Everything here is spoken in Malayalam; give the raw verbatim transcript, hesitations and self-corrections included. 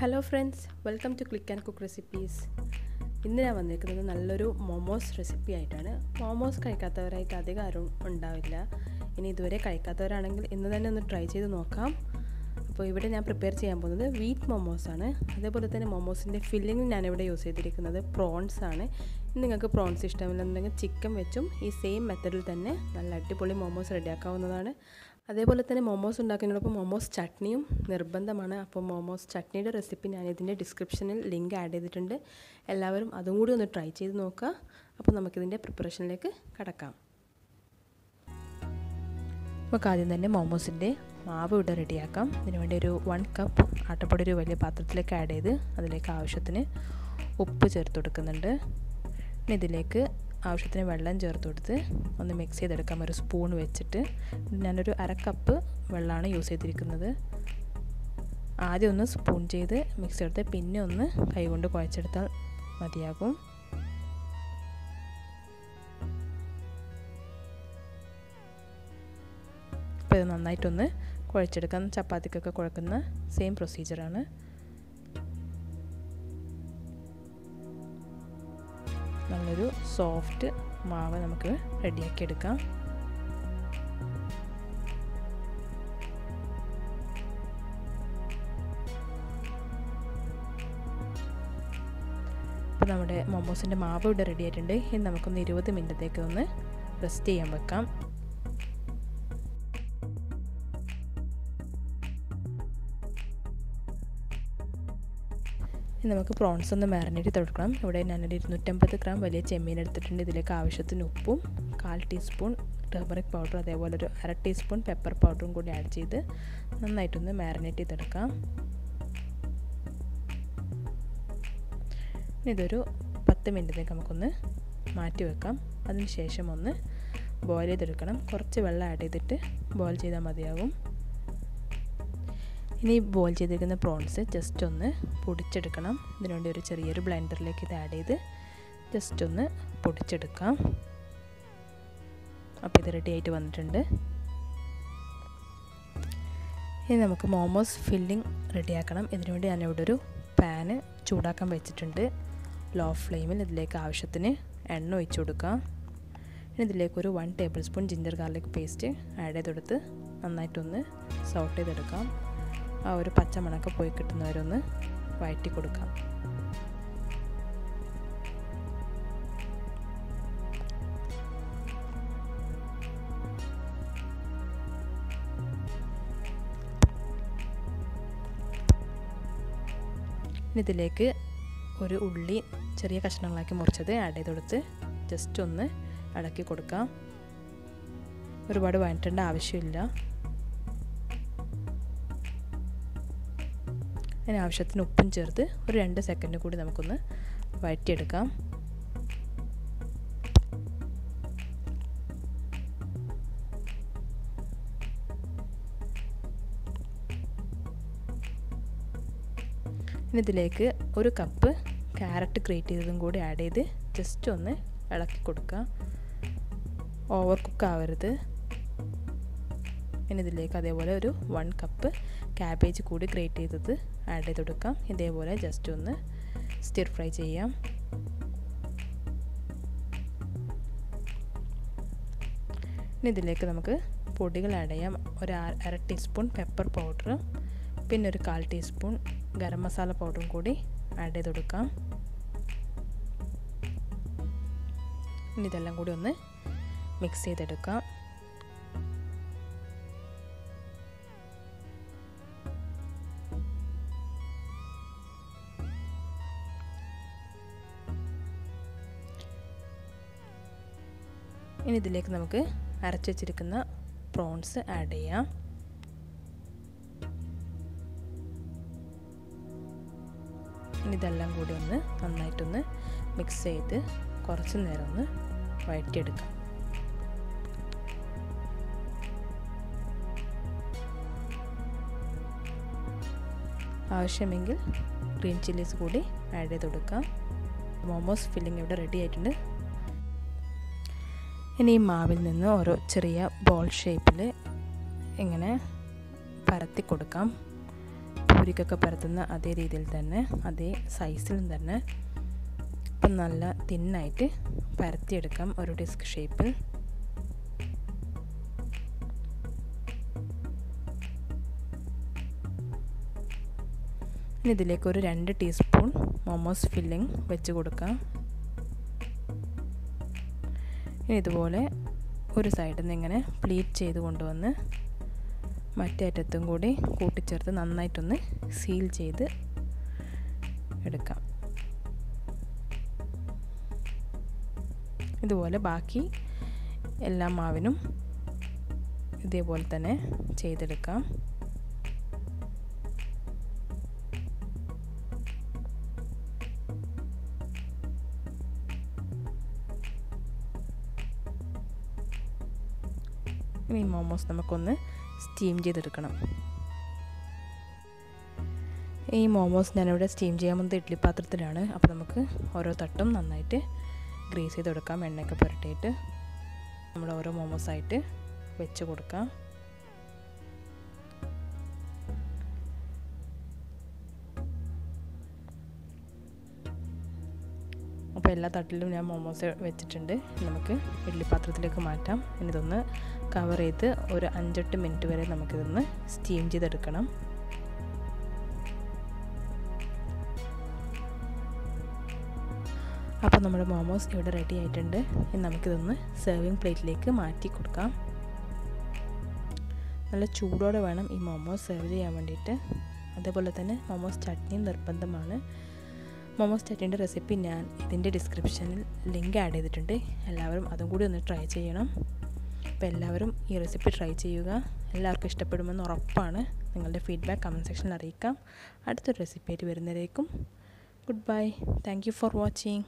Hello friends, welcome to Click and Cook recipes. ഇന്ന് ഞാൻ വന്നിരിക്കുന്നത് നല്ലൊരു മോമോസ് റെസിപ്പി ആയിട്ടാണ്. മോമോസ് കഴിക്കാത്തവരായിട്ട് അധികം ആരും ഉണ്ടാവില്ല. ഇനി ഇതുവരെ കഴിക്കാത്തവരാണെങ്കിൽ ഇന്ന് തന്നെ ഒന്ന് ട്രൈ ചെയ്ത് നോക്കാം. അപ്പോൾ ഇവിടെ ഞാൻ പ്രിപ്പയർ ചെയ്യാൻ പോകുന്നത് വീറ്റ് മോമോസ് ആണ്. അതേപോലെ തന്നെ മോമോസിൻ്റെ ഫില്ലിംഗ് ഞാൻ ഇവിടെ യൂസ് ചെയ്തിരിക്കുന്നത് പ്രോൺസ് ആണ്. നിങ്ങൾക്ക് പ്രോൺസ് ഇഷ്ടമില്ലെന്നുണ്ടെങ്കിൽ ചിക്കൻ വെച്ചും ഈ സെയിം മെത്തേഡിൽ തന്നെ നല്ല അടിപൊളി മോമോസ് റെഡിയാക്കാവുന്നതാണ്. അതേപോലെ തന്നെ മോമോസ് ഉണ്ടാക്കുന്നതിനോടൊപ്പം മോമോസ് ചട്നിയും നിർബന്ധമാണ്. അപ്പോൾ മോമോസ് ചട്നിയുടെ റെസിപ്പി ഞാൻ ഇതിൻ്റെ ഡിസ്ക്രിപ്ഷനിൽ ലിങ്ക് ആഡ് ചെയ്തിട്ടുണ്ട്. എല്ലാവരും അതും കൂടി ഒന്ന് ട്രൈ ചെയ്ത് നോക്കുക. അപ്പോൾ നമുക്കിതിൻ്റെ പ്രിപ്പറേഷനിലേക്ക് കടക്കാം. നമുക്ക് ആദ്യം തന്നെ മോമോസിൻ്റെ മാവ് ഇവിടെ റെഡിയാക്കാം. ഇതിനുവേണ്ടി ഒരു വൺ കപ്പ് ആട്ടപ്പൊടി ഒരു വലിയ പാത്രത്തിലേക്ക് ആഡ് ചെയ്ത് അതിലേക്ക് ആവശ്യത്തിന് ഉപ്പ് ചേർത്ത് കൊടുക്കുന്നുണ്ട്. പിന്നെ ഇതിലേക്ക് ആവശ്യത്തിന് വെള്ളം ചേർത്ത് കൊടുത്ത് ഒന്ന് മിക്സ് ചെയ്തെടുക്കാം ഒരു സ്പൂൺ വെച്ചിട്ട്. ഞാനൊരു അര കപ്പ് വെള്ളമാണ് യൂസ് ചെയ്തിരിക്കുന്നത്. ആദ്യം ഒന്ന് സ്പൂൺ ചെയ്ത് മിക്സ് ചെയ്തെടുത്ത് പിന്നെ ഒന്ന് കൈകൊണ്ട് കുഴച്ചെടുത്താൽ മതിയാകും. അപ്പോൾ ഇത് നന്നായിട്ടൊന്ന് കുഴച്ചെടുക്കാം. ചപ്പാത്തിക്കൊക്കെ കുഴക്കുന്ന സെയിം പ്രൊസീജിയറാണ്. നല്ലൊരു സോഫ്റ്റ് മാവ് നമുക്ക് റെഡിയാക്കി എടുക്കാം. അപ്പോൾ നമ്മുടെ മോമോസിൻ്റെ മാവ് ഇവിടെ റെഡി ആയിട്ടുണ്ട്. ഇനി നമുക്കൊന്ന് ഇരുപത് മിനിറ്റത്തേക്ക് ഒന്ന് റെസ്റ്റ് ചെയ്യാൻ വെക്കാം. നമുക്ക് പ്രോൺസ് ഒന്ന് മാരിനേറ്റ് ചെയ്തെടുക്കണം. ഇവിടെ ഞാനൊരു ഇരുന്നൂറ്റമ്പത് ഗ്രാം വലിയ ചെമ്മീൻ എടുത്തിട്ടുണ്ട്. ഇതിലേക്ക് ആവശ്യത്തിന് ഉപ്പും കാൽ ടീസ്പൂൺ ടർമറിക് പൗഡർ അതേപോലെ ഒരു അര ടീസ്പൂൺ പെപ്പർ പൗഡറും കൂടി ആഡ് ചെയ്ത് നന്നായിട്ടൊന്ന് മാരിനേറ്റ് ചെയ്തെടുക്കാം. ഇതൊരു പത്ത് മിനിറ്റത്തേക്ക് നമുക്കൊന്ന് മാറ്റി വെക്കാം. അതിന് ശേഷം ഒന്ന് ബോയിൽ ചെയ്തെടുക്കണം. കുറച്ച് വെള്ളം ആഡ് ചെയ്തിട്ട് ബോയിൽ ചെയ്താൽ മതിയാകും. ഇനി ബോയിൽ ചെയ്തിരിക്കുന്ന പ്രോൺസ് ജസ്റ്റ് ഒന്ന് പൊടിച്ചെടുക്കണം. ഇതിനുവേണ്ടി ഒരു ചെറിയൊരു ബ്ലെൻഡറിലേക്ക് ഇത് ആഡ് ചെയ്ത് ജസ്റ്റ് ഒന്ന് പൊടിച്ചെടുക്കാം. അപ്പോൾ ഇത് റെഡി ആയിട്ട് വന്നിട്ടുണ്ട്. ഇനി നമുക്ക് മോമോസ് ഫില്ലിംഗ് റെഡിയാക്കണം. ഇതിനുവേണ്ടി ഞാനിവിടെ ഒരു പാന് ചൂടാക്കാൻ വെച്ചിട്ടുണ്ട് ലോ ഫ്ലെയിമിൽ. ഇതിലേക്ക് ആവശ്യത്തിന് എണ്ണ ഒഴിച്ചു കൊടുക്കാം. ഇനി ഇതിലേക്കൊരു one table spoon ginger garlic paste add ചെയ്തെടുത്ത് നന്നായിട്ടൊന്ന് സോട്ട് ചെയ്തെടുക്കാം. ആ ഒരു പച്ചമണക്ക പോയി കിട്ടുന്നവരൊന്ന് വഴറ്റി കൊടുക്കാം. ഇതിലേക്ക് ഒരു ഉള്ളി ചെറിയ കഷ്ണങ്ങളാക്കി മുറിച്ചത് ആഡ് ചെയ്ത് കൊടുത്ത് ജസ്റ്റ് ഒന്ന് ഇളക്കി കൊടുക്കാം. ഒരുപാട് വഴറ്റേണ്ട ആവശ്യമില്ല. അതിന് ആവശ്യത്തിന് ഉപ്പും ചേർത്ത് ഒരു രണ്ട് സെക്കൻഡ് കൂടി നമുക്കൊന്ന് വഴറ്റിയെടുക്കാം. ഇനി ഇതിലേക്ക് ഒരു കപ്പ് ക്യാരറ്റ് ഗ്രേറ്റ് ചെയ്തതും കൂടി ആഡ് ചെയ്ത് ജസ്റ്റ് ഒന്ന് ഇളക്കി കൊടുക്കുക. ഓവർ കുക്കാവരുത്. ഇനി ഇതിലേക്ക് അതേപോലെ ഒരു വൺ കപ്പ് ക്യാബേജ് കൂടി ഗ്രേറ്റ് ചെയ്തത് ആഡ് ചെയ്ത് കൊടുക്കാം. ഇതേപോലെ ജസ്റ്റ് ഒന്ന് സ്റ്റിർ ഫ്രൈ ചെയ്യാം. ഇനി ഇതിലേക്ക് നമുക്ക് പൊടികൾ ആഡ് ചെയ്യാം. ഒരു അര ടീസ്പൂൺ പെപ്പർ പൗഡർ, പിന്നെ ഒരു കാൽ ടീസ്പൂൺ ഗരം മസാല പൗഡറും കൂടി ആഡ് ചെയ്ത് കൊടുക്കാം. ഇനി ഇതെല്ലാം കൂടി ഒന്ന് മിക്സ് ചെയ്തെടുക്കാം. ഇനി ഇതിലേക്ക് നമുക്ക് അരച്ച് വെച്ചിരിക്കുന്ന പ്രോൺസ് ആഡ് ചെയ്യാം. ഇനി ഇതെല്ലാം കൂടി ഒന്ന് നന്നായിട്ടൊന്ന് മിക്സ് ചെയ്ത് കുറച്ച് നേരം ഒന്ന് വഴറ്റിയെടുക്കാം. ആവശ്യമെങ്കിൽ ഗ്രീൻ ചില്ലീസ് കൂടി ആഡ് ചെയ്ത് കൊടുക്കാം. മോമോസ് ഫില്ലിംഗ് ഇവിടെ റെഡി ആയിട്ടുണ്ട്. ഇനി ഈ മാവിൽ നിന്ന് ഓരോ ചെറിയ ബോൾ ഷേപ്പിൽ ഇങ്ങനെ പരത്തി കൊടുക്കാം. ഒരു കോഴിക്കൊക്കെ പരത്തുന്ന അതേ രീതിയിൽ തന്നെ അതേ സൈസിലും തന്നെ ഇപ്പം നല്ല തിന്നായിട്ട് പരത്തിയെടുക്കാം ഒരു ഡിസ്ക് ഷേപ്പിൽ. ഇനി ഇതിലേക്കൊരു രണ്ട് ടീസ്പൂൺ മോമോസ് ഫില്ലിംഗ് വെച്ച് കൊടുക്കാം. ഇനി ഇതുപോലെ ഒരു സൈഡിൽ നിന്ന് ഇങ്ങനെ പ്ലീറ്റ് ചെയ്ത് കൊണ്ടുവന്ന് മറ്റേ അറ്റത്തും കൂടി കൂട്ടിച്ചേർത്ത് നന്നായിട്ടൊന്ന് സീൽ ചെയ്ത് എടുക്കാം. ഇതുപോലെ ബാക്കി എല്ലാ മാവിനും ഇതേപോലെ തന്നെ ചെയ്തെടുക്കാം. ഇനി മോമോസ് നമുക്കൊന്ന് സ്റ്റീം ചെയ്തെടുക്കണം. ഈ മോമോസ് ഞാനിവിടെ സ്റ്റീം ചെയ്യാൻ വന്നത് ഇഡ്ഡലി പാത്രത്തിലാണ്. അപ്പോൾ നമുക്ക് ഓരോ തട്ടും നന്നായിട്ട് ഗ്രീസ് ചെയ്ത് കൊടുക്കാം. എണ്ണയൊക്കെ പുരട്ടിയിട്ട് നമ്മൾ ഓരോ മോമോസായിട്ട് വെച്ച് കൊടുക്കാം. അപ്പോൾ എല്ലാ തട്ടിലും ഞാൻ മോമോസ് വെച്ചിട്ടുണ്ട്. നമുക്ക് ഇഡ്ഡലി പാത്രത്തിലേക്ക് മാറ്റാം. ഇനി ഇതൊന്ന് കവർ ചെയ്ത് ഒരു അഞ്ചെട്ട് മിനിറ്റ് വരെ നമുക്കിതൊന്ന് സ്റ്റീം ചെയ്തെടുക്കണം. അപ്പോൾ നമ്മുടെ മോമോസ് ഇവിടെ റെഡി ആയിട്ടുണ്ട്. ഇനി നമുക്കിതൊന്ന് സെർവിങ് പ്ലേറ്റിലേക്ക് മാറ്റി കൊടുക്കാം. നല്ല ചൂടോടെ വേണം ഈ മോമോസ് സെർവ് ചെയ്യാൻ വേണ്ടിയിട്ട്. അതേപോലെ തന്നെ മോമോസ് ചട്നിയും നിർബന്ധമാണ്. മോമോസ് ചട്നിയുടെ റെസിപ്പി ഞാൻ ഇതിൻ്റെ ഡിസ്ക്രിപ്ഷനിൽ ലിങ്ക് ആഡ് ചെയ്തിട്ടുണ്ട്. എല്ലാവരും അതും കൂടി ഒന്ന് ട്രൈ ചെയ്യണം. അപ്പോൾ എല്ലാവരും ഈ റെസിപ്പി ട്രൈ ചെയ്യുക. എല്ലാവർക്കും ഇഷ്ടപ്പെടുമെന്ന് ഉറപ്പാണ്. നിങ്ങളുടെ ഫീഡ്ബാക്ക് കമൻറ്റ് സെക്ഷനിൽ അറിയിക്കാം. അടുത്തൊരു റെസിപ്പി ആയിട്ട് വരുന്നവരേക്കും good bye. Thank you for watching.